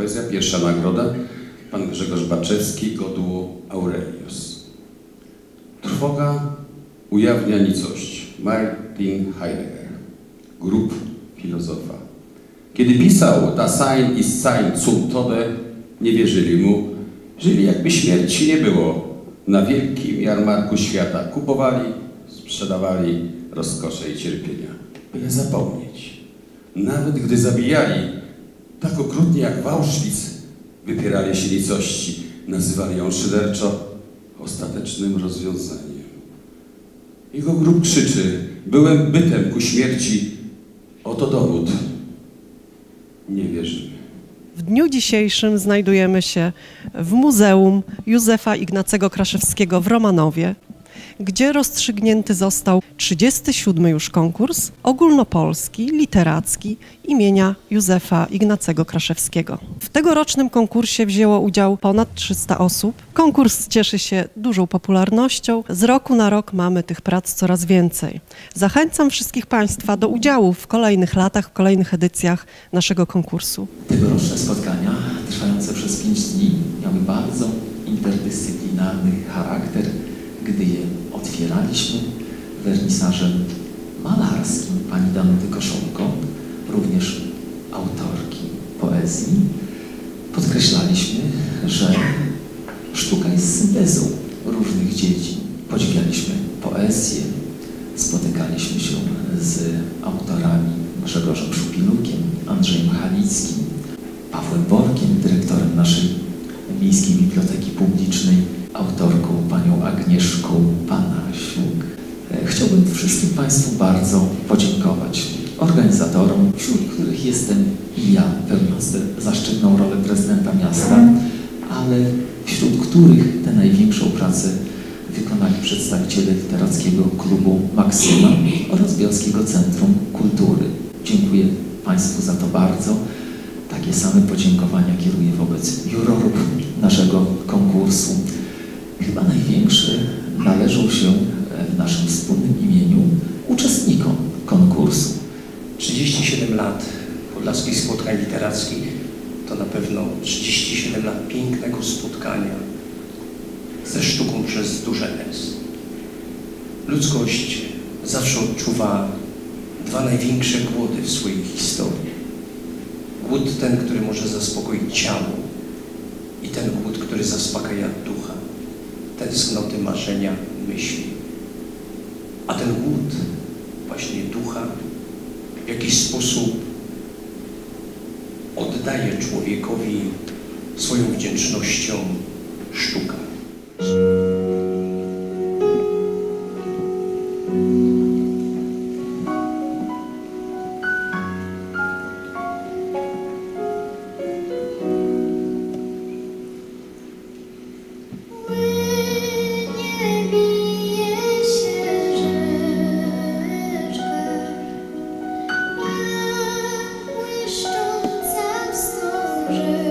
poezja, pierwsza nagroda, pan Grzegorz Baczewski, Godło Aurelius. Trwoga ujawnia nicość, Martin Heidegger, grób filozofa. Kiedy pisał Das Sein ist Sein zum Tode, nie wierzyli mu, żyli jakby śmierci nie było. Na wielkim jarmarku świata kupowali, sprzedawali rozkosze i cierpienia, byle zapomnieć. Nawet gdy zabijali, tak okrutnie jak w Auschwitz, wypierali się nicości, nazywali ją szyderczo ostatecznym rozwiązaniem. Jego grób krzyczy, byłem bytem ku śmierci, oto dowód, nie wierzymy. W dniu dzisiejszym znajdujemy się w Muzeum Józefa Ignacego Kraszewskiego w Romanowie, gdzie rozstrzygnięty został 37. już konkurs ogólnopolski, literacki imienia Józefa Ignacego Kraszewskiego. W tegorocznym konkursie wzięło udział ponad 300 osób. Konkurs cieszy się dużą popularnością. Z roku na rok mamy tych prac coraz więcej. Zachęcam wszystkich Państwa do udziału w kolejnych latach, w kolejnych edycjach naszego konkursu. Tegoroczne spotkania trwające przez 5 dni miały bardzo interdyscyplinarny charakter, gdy je otwieraliśmy wernisażem malarskim pani Danuty Koszonko, również autorki poezji, podkreślaliśmy, że sztuka jest syntezą różnych dziedzin. Podziwialiśmy poezję, spotykaliśmy się z autorami Grzegorzem Szupilukiem, Andrzejem Chalickim, Pawłem Borkiem, dyrektorem naszej Miejskiej Biblioteki Publicznej, autorką panią Agnieszką Panasiuk. Chciałbym wszystkim Państwu bardzo podziękować organizatorom, wśród których jestem i ja, pełniąc zaszczytną rolę prezydenta miasta, ale wśród których tę największą pracę wykonali przedstawiciele literackiego klubu Maxima oraz Bielskiego Centrum Kultury. Dziękuję Państwu za to bardzo. Takie same podziękowania kieruję wobec jurorów naszego konkursu. Chyba największe należą się w naszym wspólnym imieniu uczestnikom konkursu. 37 lat podlaskich spotkań literackich to na pewno 37 lat pięknego spotkania ze sztuką przez duże S. Ludzkość zawsze odczuwa dwa największe głody w swojej historii. Głód ten, który może zaspokoić ciało, i ten głód, który zaspokaja ducha, tęsknoty, marzenia, myśli. A ten głód właśnie ducha w jakiś sposób oddaje człowiekowi swoją wdzięcznością sztuka. Thank you.